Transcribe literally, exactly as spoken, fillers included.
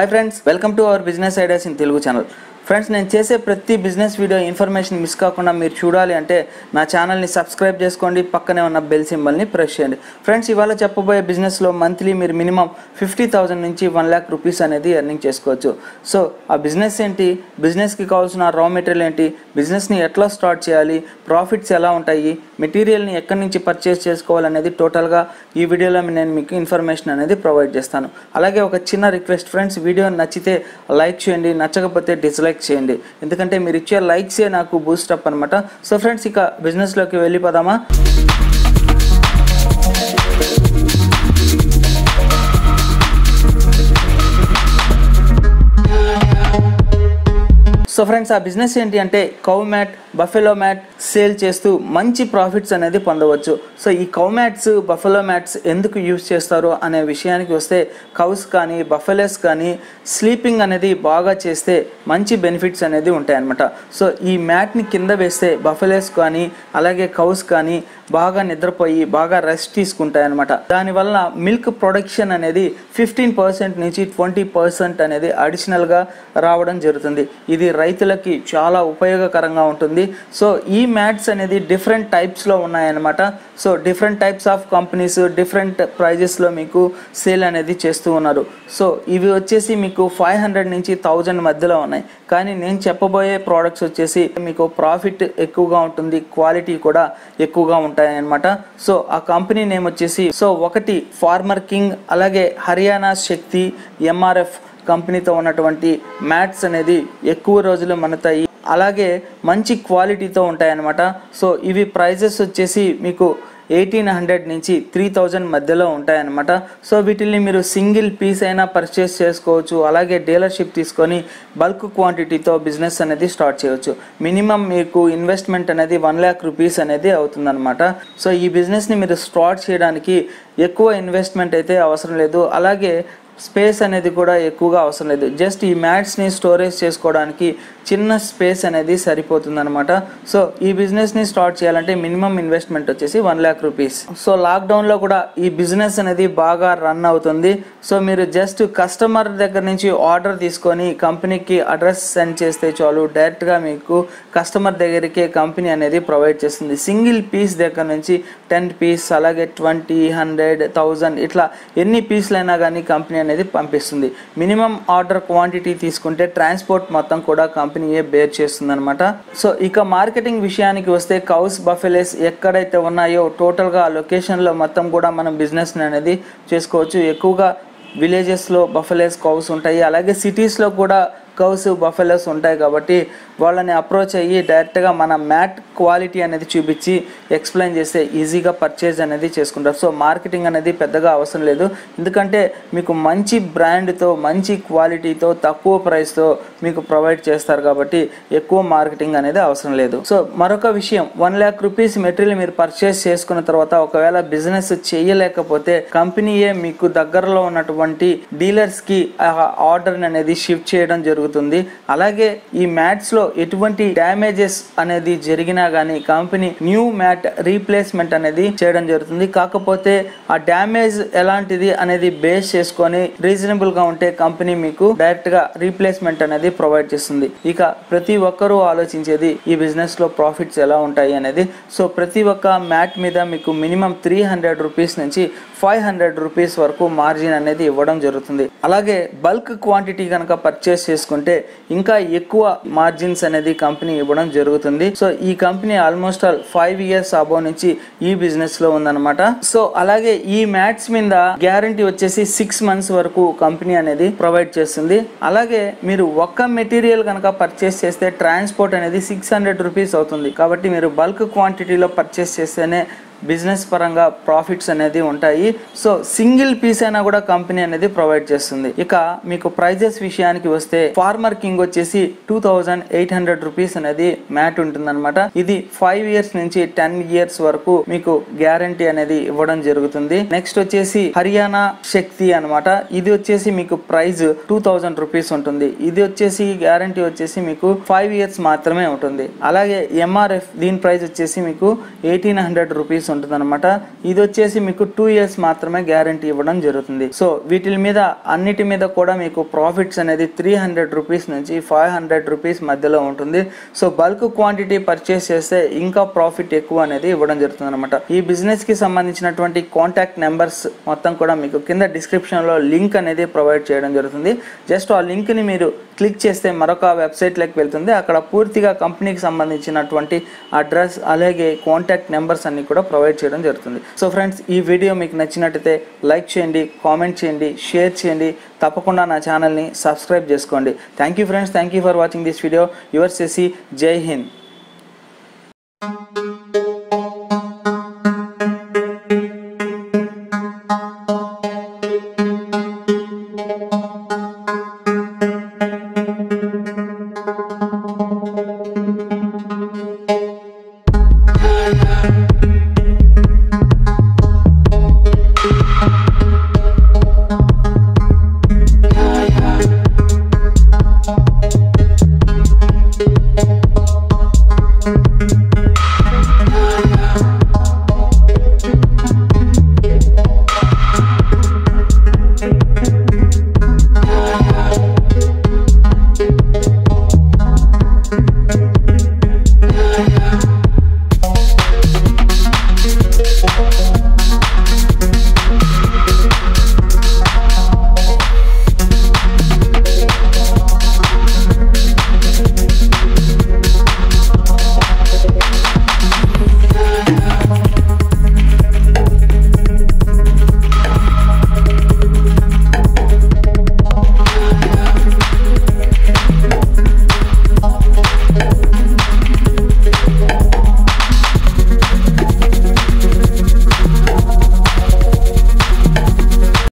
Hi friends welcome to our business ideas in Telugu channel. Friends నేను చేసే ప్రతి business video information miss కాకుండా మీరు చూడాలి అంటే నా ఛానల్ ని సబ్స్క్రైబ్ చేసుకోండి, పక్కనే ఉన్న బెల్ సింబల్ ని ప్రెస్ చేయండి। ఫ్రెండ్స్ ఇవాళ చెప్పబోయే బిజినెస్ లో మంత్లీ మీరు మినిమం ఫిఫ్టీ థౌసండ్ నుంచి వన్ లక్ష రూపాయస్ అనేది ఎర్నింగ్ చేసుకోవచ్చు। సో ఆ బిజినెస్ ఏంటి, బిజినెస్ కి కావాల్సిన రా మెటీరియల్ ఏంటి, బిజినెస్ ని ఎట్లా స్టార్ట్ చేయాలి, ప్రాఫిట్స్ ఎలా ఉంటాయి, మెటీరియల్ ని ఎక్కడి నుంచి పర్చేస్ చేసుకోవాలి అనేది టోటల్ గా ఈ వీడియోలో నేను మీకు ఇన్ఫర్మేషన్ అనేది ప్రొవైడ్ చేస్తాను। అలాగే ఒక చిన్న రిక్వెస్ట్ ఫ్రెండ్స్, వీడియో నచ్చితే లైక్ చేయండి, నచ్చకపోతే డిస్లైక్ చేయండి, ఎందుకంటే మీరు ఇచ్చే లైక్సే నాకు బూస్ట్ అప్ అన్నమాట। సో ఫ్రెండ్స్ ఇక బిజినెస్ లోకి వెళ్ళిపోదామా। సో ఫ్రెండ్స్ ఆ బిజినెస్ ఏంటి అంటే cow mat, buffalo mat sale చేస్తూ మంచి ప్రాఫిట్స్ అనేది పొందవచ్చు। సో ఈ కౌ మ్యాట్స్, బఫెలో మ్యాట్స్ ఎందుకు యూజ్ చేస్తారు అనే విషయానికి వస్తే, కౌస్ కానీ బఫెలోస్ కానీ స్లీపింగ్ అనేది బాగా చేస్తే మంచి బెనిఫిట్స్ అనేది ఉంటాయన్నమాట। సో ఈ మ్యాట్ని కింద వేస్తే బఫెలోస్ కానీ అలాగే కౌస్ కానీ బాగా నిద్రపోయి బాగా రెస్ట్ తీసుకుంటాయన్నమాట। దానివల్ల మిల్క్ ప్రొడక్షన్ అనేది ఫిఫ్టీన్ పర్సెంట్ నుంచి ట్వంటీ పర్సెంట్ అనేది అడిషనల్గా రావడం జరుగుతుంది। ఇది రైతులకి చాలా ఉపయోగకరంగా ఉంటుంది। సో ఈ మ్యాట్స్ అనేది డిఫరెంట్ టైప్స్లో ఉన్నాయన్నమాట। So different types of companies different ప్రైజెస్లో మీకు సేల్ అనేది చేస్తూ ఉన్నారు। సో ఇవి వచ్చేసి మీకు ఫైవ్ హండ్రెడ్ నుంచి థౌజండ్ మధ్యలో ఉన్నాయి, కానీ నేను చెప్పబోయే ప్రోడక్ట్స్ వచ్చేసి మీకు ప్రాఫిట్ ఎక్కువగా ఉంటుంది, క్వాలిటీ కూడా ఎక్కువగా ఉంటాయన్నమాట। సో ఆ కంపెనీ నేమ్ వచ్చేసి, సో ఒకటి ఫార్మర్ కింగ్, అలాగే హర్యానా శక్తి ఎంఆర్ఎఫ్ కంపెనీతో ఉన్నటువంటి మ్యాట్స్ అనేది ఎక్కువ రోజులు మన్నుతాయి, అలాగే మంచి క్వాలిటీతో ఉంటాయన్నమాట। సో ఇవి ప్రైజెస్ వచ్చేసి మీకు ఎయిటీన్ హండ్రెడ్ నుంచి త్రీ థౌజండ్ మధ్యలో ఉంటాయన్నమాట। సో వీటిని మీరు సింగిల్ పీస్ అయినా పర్చేస్ చేసుకోవచ్చు, అలాగే డీలర్షిప్ తీసుకొని బల్క్ క్వాంటిటీతో బిజినెస్ అనేది స్టార్ట్ చేయవచ్చు। మినిమం మీకు ఇన్వెస్ట్మెంట్ అనేది వన్ ల్యాక్ రూపీస్ అనేది అవుతుందన్నమాట। సో ఈ బిజినెస్ని మీరు స్టార్ట్ చేయడానికి ఎక్కువ ఇన్వెస్ట్మెంట్ అయితే అవసరం లేదు, అలాగే స్పేస్ అనేది కూడా ఎక్కువగా అవసరం లేదు। జస్ట్ ఈ మ్యాట్స్ని స్టోరేజ్ చేసుకోవడానికి చిన్న స్పేస్ అనేది సరిపోతుందన్నమాట। సో ఈ బిజినెస్ని స్టార్ట్ చేయాలంటే మినిమం ఇన్వెస్ట్మెంట్ వచ్చేసి వన్ ల్యాక్ రూపీస్। సో లాక్డౌన్లో కూడా ఈ బిజినెస్ అనేది బాగా రన్ అవుతుంది। సో మీరు జస్ట్ కస్టమర్ దగ్గర నుంచి ఆర్డర్ తీసుకొని కంపెనీకి అడ్రస్ సెండ్ చేస్తే చాలు, డైరెక్ట్గా మీకు కస్టమర్ దగ్గరికే కంపెనీ అనేది ప్రొవైడ్ చేస్తుంది। సింగిల్ పీస్ దగ్గర నుంచి టెన్ పీస్ అలాగే ట్వంటీ హండ్రెడ్ థౌజండ్ ఇట్లా ఎన్ని పీస్లైనా కానీ కంపెనీ అనేది పంపిస్తుంది। మినిమం ఆర్డర్ క్వాంటిటీ తీసుకుంటే ట్రాన్స్పోర్ట్ మొత్తం కూడా కంపెనీయే బేర్ చేస్తుంది అనమాట। సో ఇక మార్కెటింగ్ విషయానికి వస్తే, కౌస్ బఫెలేస్ ఎక్కడైతే ఉన్నాయో టోటల్గా ఆ లొకేషన్లో మొత్తం కూడా మనం బిజినెస్ అనేది చేసుకోవచ్చు। ఎక్కువగా విలేజెస్లో బఫెలేస్ కౌస్ ఉంటాయి, అలాగే సిటీస్లో కూడా కౌస్ బఫెలోస్ ఉంటాయి, కాబట్టి వాళ్ళని అప్రోచ్ అయ్యి డైరెక్ట్గా మన మ్యాట్ క్వాలిటీ అనేది చూపించి ఎక్స్ప్లెయిన్ చేస్తే ఈజీగా పర్చేజ్ అనేది చేసుకుంటారు। సో మార్కెటింగ్ అనేది పెద్దగా అవసరం లేదు, ఎందుకంటే మీకు మంచి బ్రాండ్తో మంచి క్వాలిటీతో తక్కువ ప్రైస్తో మీకు ప్రొవైడ్ చేస్తారు, కాబట్టి ఎక్కువ మార్కెటింగ్ అనేది అవసరం లేదు। సో మరొక విషయం, వన్ ల్యాక్ రూపీస్ మెటీరియల్ మీరు పర్చేస్ చేసుకున్న తర్వాత ఒకవేళ బిజినెస్ చేయలేకపోతే కంపెనీయే మీకు దగ్గరలో ఉన్నటువంటి డీలర్స్కి ఆర్డర్ అనేది షిఫ్ట్ చేయడం జరుగుతుంది। అలాగే ఈ మ్యాట్స్ లో ఎటువంటి డ్యామేజెస్ అనేది జరిగినా గానీ కంపెనీ న్యూ మ్యాట్ రీప్లేస్మెంట్ అనేది చేయడం జరుగుతుంది। కాకపోతే ఆ డ్యామేజ్ ఎలాంటిది అనేది బేస్ చేసుకొని రీజనబుల్ గా ఉంటే కంపెనీ మీకు డైరెక్ట్ గా రీప్లేస్మెంట్ అనేది ప్రొవైడ్ చేస్తుంది। ఇక ప్రతి ఒక్కరూ ఆలోచించేది ఈ బిజినెస్ లో ప్రాఫిట్స్ ఎలా ఉంటాయి అనేది। సో ప్రతి ఒక్క మ్యాట్ మీద మీకు మినిమం త్రీ హండ్రెడ్ రూపీస్ నుంచి ఫైవ్ హండ్రెడ్ రూపీస్ వరకు మార్జిన్ అనేది ఇవ్వడం జరుగుతుంది। అలాగే బల్క్ క్వాంటిటీ కనుక పర్చేస్ చేసుకుంటే కుంటే ఇంకా ఎక్కువ మార్జిన్స్ అనేది కంపెనీ ఇవ్వడం జరుగుతుంది। సో ఈ company almost all five years అబో నుంచి ఈ బిజినెస్ లో ఉందన్నమాట। సో అలాగే ఈ మ్యాట్స్ మీద గ్యారంటీ వచ్చేసి సిక్స్ మంత్స్ వరకు కంపెనీ అనేది ప్రొవైడ్ చేస్తుంది। అలాగే మీరు ఒక్క మెటీరియల్ కనుక పర్చేస్ చేస్తే ట్రాన్స్పోర్ట్ అనేది సిక్స్ హండ్రెడ్ రూపీస్ అవుతుంది, కాబట్టి మీరు బల్క్ క్వాంటిటీలో పర్చేస్ చేస్తేనే బిజినెస్ పరంగా ప్రాఫిట్స్ అనేది ఉంటాయి। సో సింగిల్ పీస్ అయినా కూడా కంపెనీ అనేది ప్రొవైడ్ చేస్తుంది। ఇక మీకు ప్రైజెస్ విషయానికి వస్తే, ఫార్మర్ కింగ్ వచ్చేసి two thousand eight hundred rupees అనేది మ్యాట్ ఉంటుందన్నమాట। ఇది ఫైవ్ ఇయర్స్ నుంచి టెన్ ఇయర్స్ వరకు మీకు గ్యారంటీ అనేది ఇవ్వడం జరుగుతుంది। నెక్స్ట్ వచ్చేసి హర్యానా శక్తి అనమాట, ఇది వచ్చేసి మీకు ప్రైజ్ టూ థౌజండ్ రూపీస్ ఉంటుంది, ఇది వచ్చేసి గ్యారంటీ వచ్చేసి మీకు ఫైవ్ ఇయర్స్ మాత్రమే ఉంటుంది। అలాగే ఎంఆర్ఎఫ్ దీని ప్రైజ్ వచ్చేసి మీకు ఎయిటీన్ హండ్రెడ్ రూపీస్ యూనిట్స్ ఉంటదన్నమాట. ఇది వచ్చేసి మీకు టూ ఇయర్స్ మాత్రమే గ్యారెంటీ ఇవ్వడం జరుగుతుంది. సో వీటిల మీద అన్నిటి మీద కూడా మీకు ప్రాఫిట్స్ అనేది త్రీ హండ్రెడ్ రూపీస్ నుంచి ఫైవ్ హండ్రెడ్ రూపీస్ మధ్యలో ఉంటుంది. సో బల్క్ క్వాంటిటీ పర్చేస్ చేస్తే ఇంకా ప్రాఫిట్ ఎక్కువ అనేది ఇవ్వడం జరుగుతుంది అనమాట. ఈ బిజినెస్ కి సంబంధించినటువంటి కాంటాక్ట్ నెంబర్స్ మొత్తం కూడా మీకు కింద డిస్క్రిప్షన్ లో లింక్ అనేది ప్రొవైడ్ చేయడం జరుగుతుంది. జస్ట్ ఆ లింక్ ని మీరు క్లిక్ చేస్తే మరొక వెబ్సైట్ లోకి వెళ్తుంది. అక్కడ పూర్తిగా కంపెనీకి సంబంధించినటువంటి అడ్రస్ అలాగే కాంటాక్ట్ నెంబర్స్ అన్ని కూడా ప్రొవైడ్ చేయడం జరుగుతుంది. సో ఫ్రెండ్స్, ఈ వీడియో మీకు నచ్చినట్టయితే లైక్ చేయండి, కామెంట్ చేయండి, షేర్ చేయండి. తప్పకుండా నా ఛానల్ని సబ్స్క్రైబ్ చేసుకోండి. Thank you friends, thank you for watching this video. Your Shashi, జై హింద్.